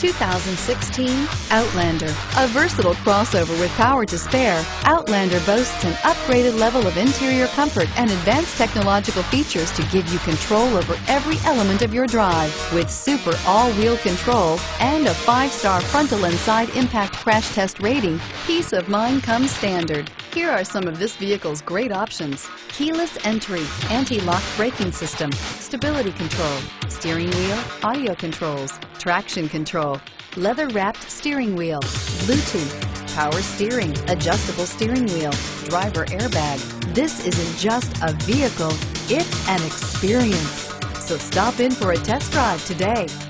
2016 Outlander. A versatile crossover with power to spare, Outlander boasts an upgraded level of interior comfort and advanced technological features to give you control over every element of your drive. With super all-wheel control and a 5-star frontal and side impact crash test rating, peace of mind comes standard. Here are some of this vehicle's great options: keyless entry, anti-lock braking system, stability control, steering wheel audio controls, traction control, leather-wrapped steering wheel, Bluetooth, power steering, adjustable steering wheel, driver airbag. This isn't just a vehicle, it's an experience. So stop in for a test drive today.